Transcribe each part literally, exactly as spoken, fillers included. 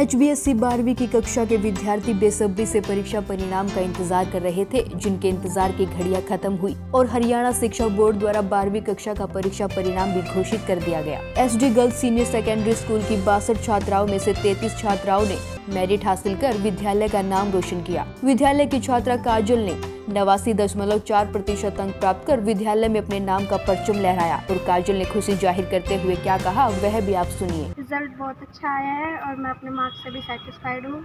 H B S C बारहवीं की कक्षा के विद्यार्थी बेसब्री से परीक्षा परिणाम का इंतजार कर रहे थे, जिनके इंतजार की घड़ियां खत्म हुई और हरियाणा शिक्षा बोर्ड द्वारा बारहवीं कक्षा का परीक्षा परिणाम भी घोषित कर दिया गया। S D girls senior secondary school की बासठ छात्राओं में से तैंतीस छात्राओं ने मेरिट हासिल कर विद्यालय का नाम रोशन किया। विद्यालय की छात्रा काजल ने नवासी दशमलव चार प्रतिशत अंक प्राप्त कर विद्यालय में अपने नाम का परचम लहराया और काजल ने खुशी जाहिर करते हुए क्या कहा वह भी आप सुनिए। रिजल्ट बहुत अच्छा आया है और मैं अपने मार्क्स से भी सेटिस्फाइड हूँ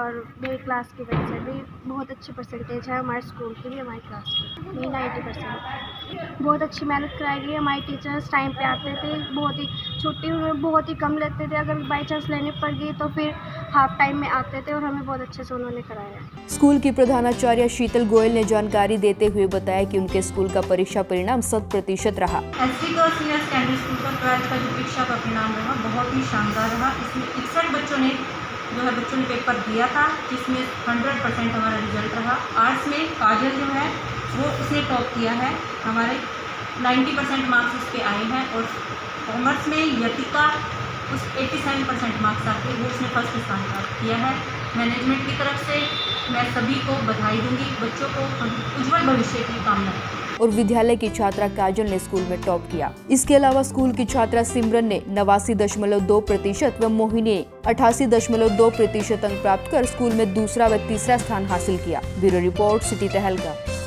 और मेरी क्लास के बच्चे भी बहुत अच्छी परसेंटेज है हमारे स्कूल की भी हमारी क्लास की नाइन्टी परसेंट। बहुत अच्छी मेहनत कराई गई, हमारे टीचर्स टाइम पे आते थे, बहुत ही छुट्टी में बहुत ही कम लेते थे, अगर बाई चांस लेने पड़ गई तो फिर हाफ टाइम में आते थे और हमें बहुत अच्छे से उन्होंने कराया। स्कूल की प्रधानाचार्य शीतल गोयल ने जानकारी देते हुए बताया कि उनके स्कूल का परीक्षा परिणाम शत प्रतिशत रहा। S D girls senior secondary school का ट्वेल्थ का जो परीक्षा का परिणाम रहा बहुत ही शानदार रहा। इसमें इकसठ बच्चों ने जो है बच्चों ने पेपर दिया था, जिसमें सौ परसेंट हमारा रिजल्ट रहा। आर्ट्स में काजल जो है वो उसने टॉप किया है, हमारे नब्बे परसेंट मार्क्स उस पर आए हैं। और कॉमर्स में यतिका उस सत्तासी परसेंट मार्क्स आते वो उसने फर्स्ट स्थान प्राप्त किया है। मैनेजमेंट की तरफ से मैं सभी को बधाई दूंगी, बच्चों को उज्जवल भविष्य की कामना। और विद्यालय की छात्रा काजल ने स्कूल में टॉप किया। इसके अलावा स्कूल की छात्रा सिमरन ने नवासी दशमलव दो प्रतिशत व मोहिनी ने अठासी दशमलव दो प्रतिशत अंक प्राप्त कर स्कूल में दूसरा व तीसरा स्थान हासिल किया। ब्यूरो रिपोर्ट, सिटी तहलका।